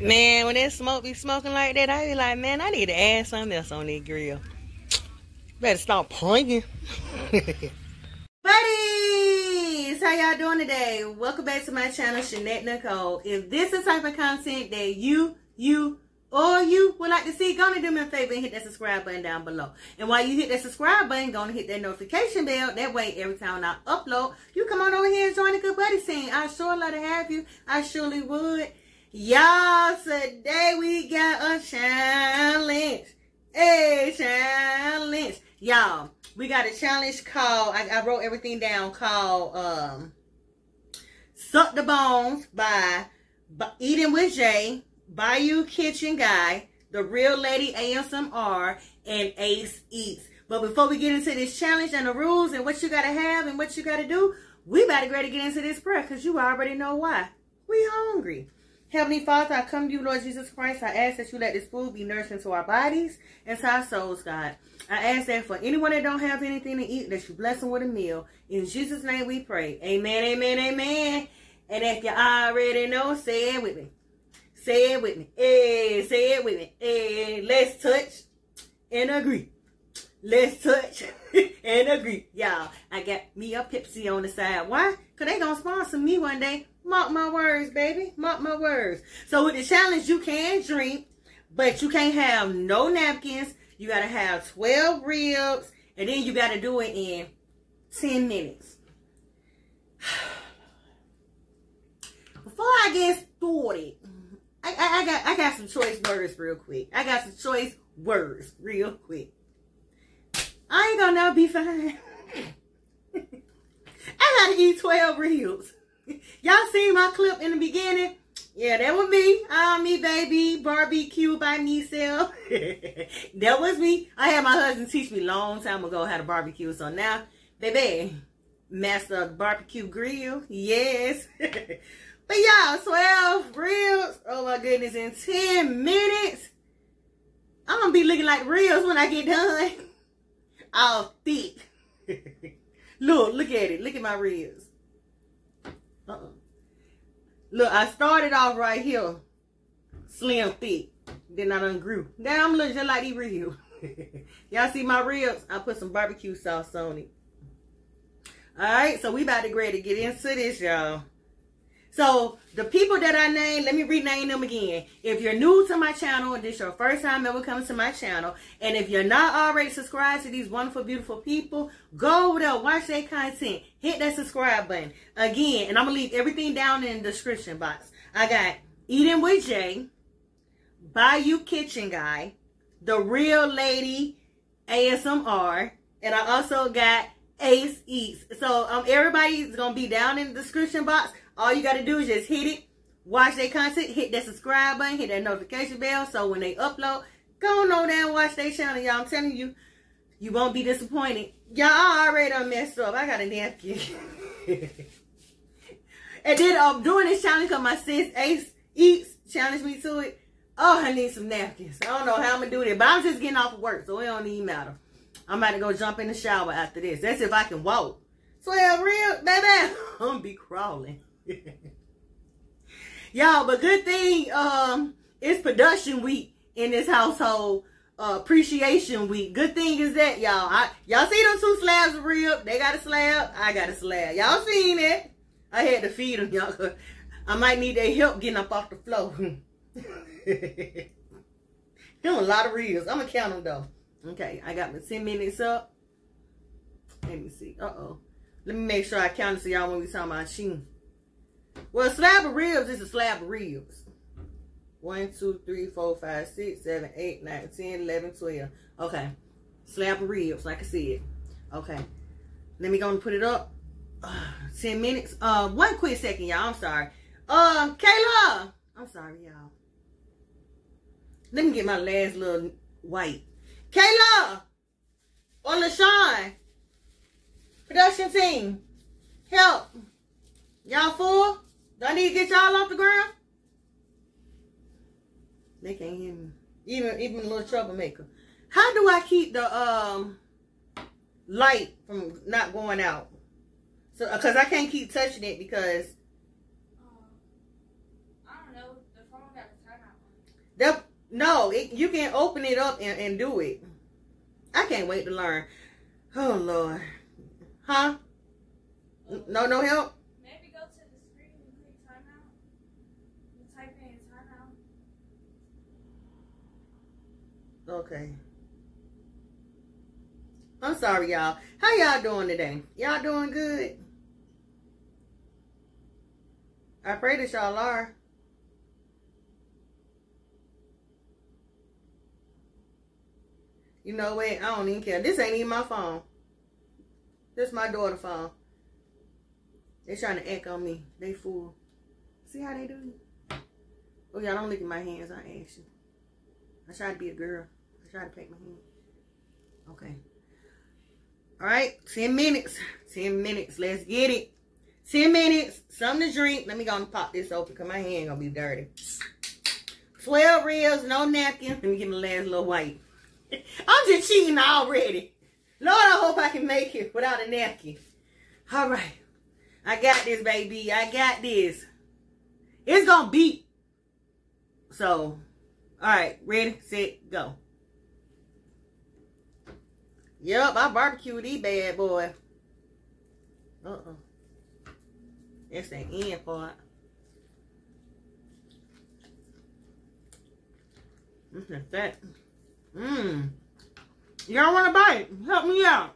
Man, when that smoke be smoking like that, I be like, man, I need to add something else on that grill. Better stop playing. Buddies, how y'all doing today? Welcome back to my channel, Shunnette Nicole. If this is the type of content that you would like to see, go and do me a favor and hit that subscribe button down below. And while you hit that subscribe button, go and hit that notification bell. That way, every time I upload, you come on over here and join the good buddy scene. I sure love to have you. I surely would. Y'all, today we got a challenge. A challenge. Y'all, we got a challenge called, I wrote everything down, called Suck the Bones by Eatin' Wit Jay, Bayou Kitchen Guy, The Real Lady ASMR, and Ace Eats. But before we get into this challenge and the rules and what you got to have and what you got to do, we about to get into this prayer because you already know why. We hungry. Heavenly Father, I come to you, Lord Jesus Christ. I ask that you let this food be nourishing to our bodies and to our souls, God. I ask that for anyone that don't have anything to eat, that you bless them with a meal. In Jesus' name we pray. Amen, amen, amen. And if you already know, say it with me. Say it with me. Hey, say it with me. Hey, let's touch and agree. Let's touch and agree. Y'all, I got me a Pepsi on the side. Why? Because they going to sponsor me one day. Mark my words, baby. Mark my words. So with the challenge, you can drink, but you can't have no napkins. You got to have 12 ribs, and then you got to do it in 10 minutes. Before I get started, I got some choice words real quick. I ain't gonna be fine. I gotta eat 12 ribs. Y'all seen my clip in the beginning? Yeah, that was me. I'm me, baby. Barbecue by myself. That was me. I had my husband teach me a long time ago how to barbecue. So now, baby, master of the barbecue grill. Yes. But y'all, 12 ribs. Oh my goodness. In 10 minutes, I'm gonna be looking like ribs when I get done. All thick. Look at it. Look at my ribs. Look, I started off right here, slim, thick. Then I done grew. Now I'm looking just like these ribs. Y'all see my ribs? I put some barbecue sauce on it. All right, so we about to get into this, y'all. So the people that I named, let me rename them again. If you're new to my channel, this is your first time ever coming to my channel, and if you're not already subscribed to these wonderful, beautiful people, go over there, watch their content, hit that subscribe button. Again, and I'm going to leave everything down in the description box. I got Eatin' Wit Jay, Bayou Kitchen Guy, The Real Lady ASMR, and I also got Ace Eats. So everybody's going to be down in the description box. All you got to do is just hit it, watch their content, hit that subscribe button, hit that notification bell, so when they upload, go on over there and watch their channel, y'all. I'm telling you, you won't be disappointed. Y'all, I already done messed up. I got a napkin. And then I'm doing this challenge because my sis Ace Eats challenged me to it. Oh, I need some napkins. I don't know how I'm going to do that, but I'm just getting off of work, so it don't even matter. I'm about to go jump in the shower after this. That's if I can walk. 12 ribs, baby. I'm going to be crawling. Y'all, but good thing it's production week in this household, appreciation week. Good thing is that, y'all, y'all see them two slabs of rib? They got a slab, I got a slab. Y'all seen it? I had to feed them, y'all, cause I might need their help getting up off the floor. Doing a lot of ribs. I'm gonna count them though. Okay, I got my 10 minutes up. Let me see. Let me make sure I count it so y'all won't be talking about sheen. Well, a slab of ribs is a slab of ribs. 1, 2, 3, 4, 5, 6, 7, 8, 9, 10, 11, 12. Okay. Slab of ribs, like I said. Okay. Let me go and put it up. 10 minutes. One quick second, y'all. I'm sorry. Kayla. I'm sorry, y'all. Let me get my last little white. Kayla. Or LaShawn. Production team. Help. Y'all full? Do I need to get y'all off the ground? They can't hear me. Even a little troublemaker. How do I keep the light from not going out? So, because I can't keep touching it because I don't know. The phone got a timeout. No, you can open it up and do it. I can't wait to learn. Oh, Lord. Huh? No, no help? Maybe go to the screen and click timeout. You type in timeout. Okay. I'm sorry, y'all. How y'all doing today? Y'all doing good? I pray that y'all are. You know what? I don't even care. This ain't even my phone. This is my daughter's phone. They trying to act on me. They fool. See how they do it? Oh, y'all don't look at my hands. I ask you. I try to be a girl. I try to paint my hand. Okay. All right. 10 minutes. 10 minutes. Let's get it. 10 minutes. Something to drink. Let me go and pop this open because my hand going to be dirty. 12 ribs. No napkin. Let me get my last little wipe. I'm just cheating already. Lord, I hope I can make it without a napkin. All right. I got this, baby. I got this. It's going to beat. So, all right. Ready, set, go. Yup, I barbecued these bad boy. Uh-oh. That's the end part. Look at that. Mmm. Y'all want a bite? Help me out.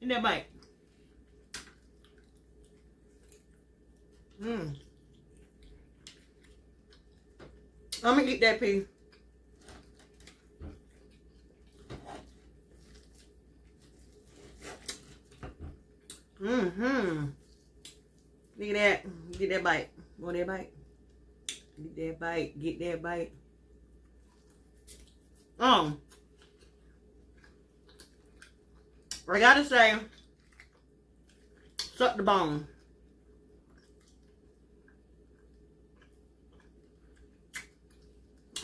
Get that bite. Mmm. I'm gonna eat that pea. Mm-hmm. Look at that. Get that bite. Want that bite? Get that bite. Get that bite. I gotta say, suck the bone.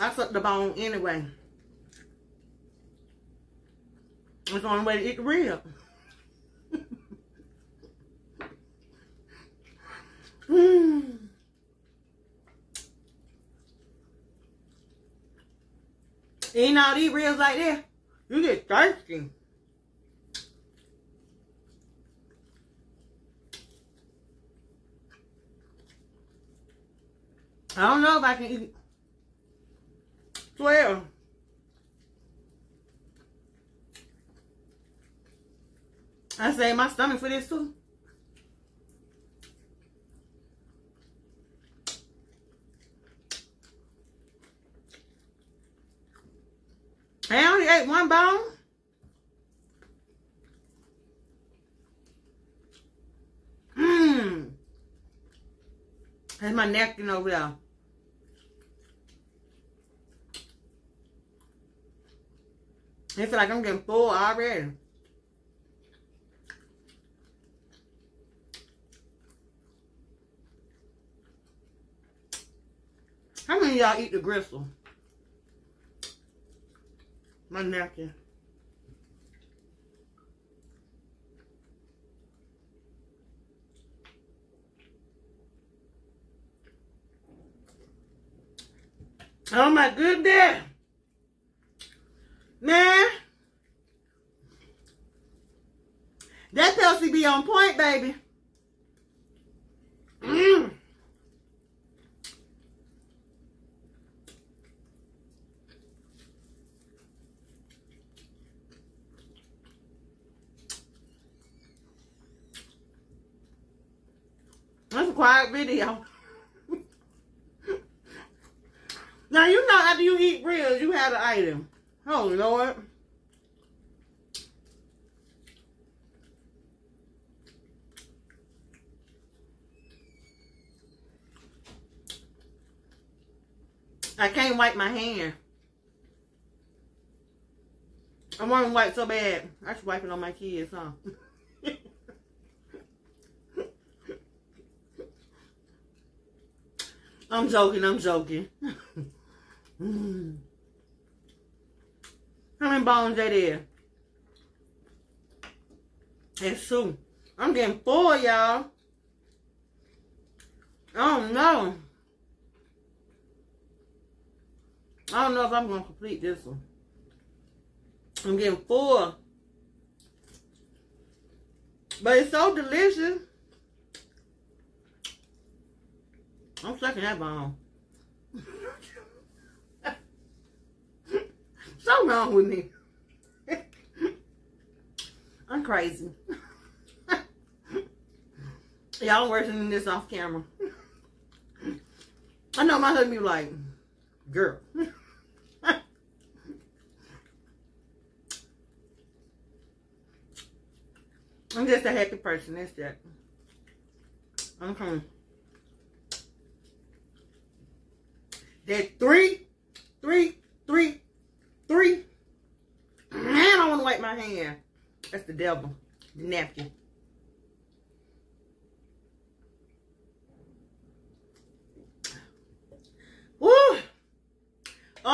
I suck the bone anyway. It's the only way to eat the rib. Mmm. Eating all these ribs like that, you get thirsty. I don't know if I can eat 12. I saved my stomach for this too. I only ate one bone. Mmm. That's my napkin over there. I feel like I'm getting full already. How many of y'all eat the gristle? My napkin. Oh my goodness. Man. That Pepsi be on point, baby. Mmm. That's a quiet video. Now, you know, after you eat ribs, you have an item. Oh, Lord. I can't wipe my hand. I want to wipe so bad. I should wipe it on my kids, huh? I'm joking, I'm joking. How many bones that is? That's two. I'm getting full, y'all. Oh no. I don't know if I'm going to complete this one. I'm getting full. But it's so delicious. I'm sucking that bone. So wrong with me. I'm crazy. Y'all working this off camera. I know my husband be like, girl. I'm just a happy person, that's that. Okay. That's three. Man, I want to wipe my hand. That's the devil, the napkin. Woo! Oh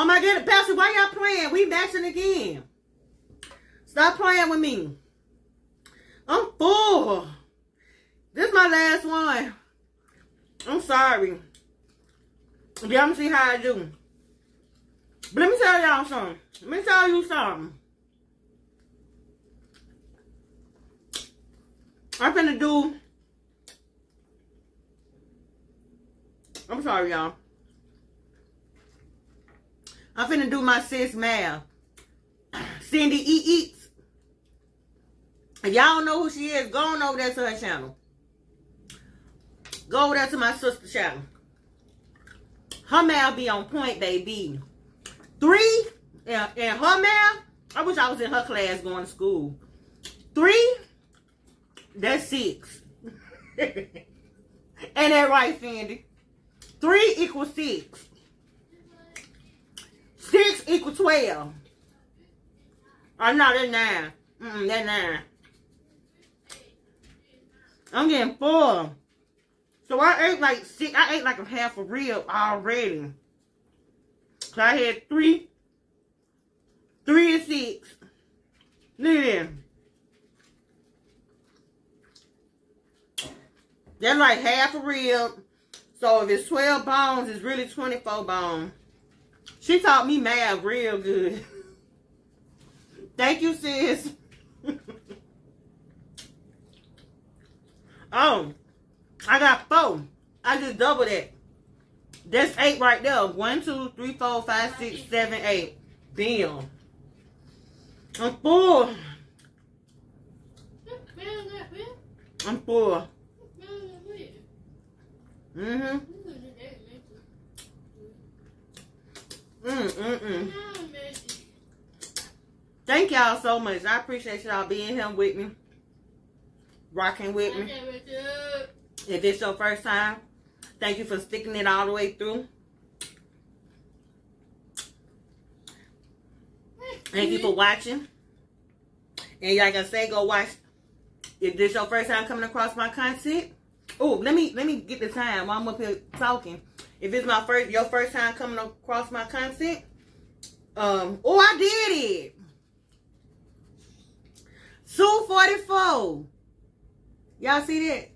my goodness, Pastor, why y'all playing? We matching again. Stop playing with me. I'm full. This is my last one. I'm sorry. Y'all see how I do. But let me tell y'all something. Let me tell you something. I'm sorry, y'all. I'm finna do my sis math. Cindy Eats. If y'all don't know who she is, go on over there to her channel. Go over there to my sister's channel. Her mail be on point, baby. Three, and her mail, I wish I was in her class going to school. Three, that's six. Ain't that right, Cindy? 3 equals 6. 6 equals 12. Oh, no, that's 9. That's 9. I'm getting full. So I ate like 6. I ate like a half a rib already. So I had 3. 3 and 6. Look at that. That's like half a rib. So if it's 12 bones, it's really 24 bones. She taught me math real good. Thank you, sis. Oh, I got 4. I just doubled that. That's 8 right there. 1, 2, 3, 4, 5, 6, 7, 8. Damn. I'm full. I'm full. Mm-hmm. Thank y'all so much. I appreciate y'all being here with me. Rocking with me. If it's your first time, thank you for sticking it all the way through. Thank you for watching. And like I say, go watch. If this your first time coming across my content. Oh, let me get the time while I'm up here talking. If it's your first time coming across my content, oh, I did it. 244. Y'all see that?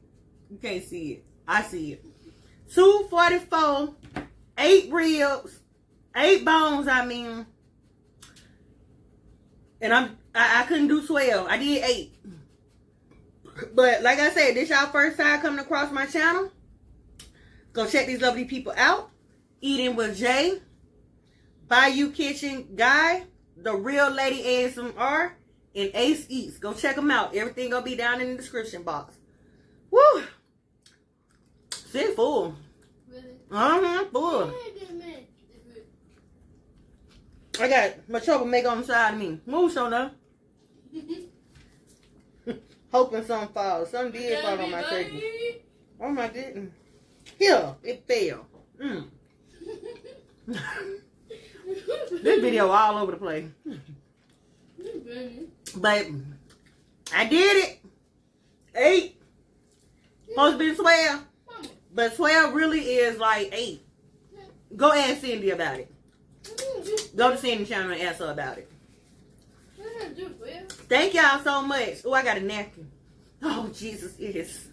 You can't see it. I see it. 244. 8 ribs. 8 bones. I mean, and I couldn't do 12. I did 8. But like I said, this y'all first time coming across my channel. Go check these lovely people out. Eatin' with Jay, Bayou Kitchen Guy, The Real Lady ASMR, and Ace Eats. Go check them out. Everything gonna be down in the description box. Woo! See, full. Really? Full. I got my troublemaker on the side of me. Move, Shona. Hoping some falls. Some did fall on my turkey. Oh my goodness. Here, it fell. This video all over the place. But I did it. 8. Supposed to be 12. But 12 really is like 8. Go ask Cindy about it. Go to Cindy's channel and ask her about it. Thank y'all so much. Oh, I got a napkin. Oh, Jesus, it is.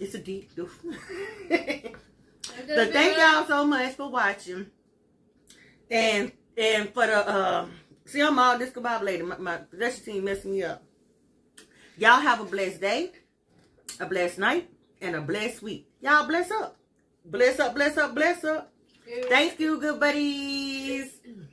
It's a deep doof. But thank y'all so much for watching. And for the, see, I'm all discombobulated. My production team messing me up. Y'all have a blessed day, a blessed night, and a blessed week. Y'all bless up. Bless up, bless up, bless up. Thank you, good buddies.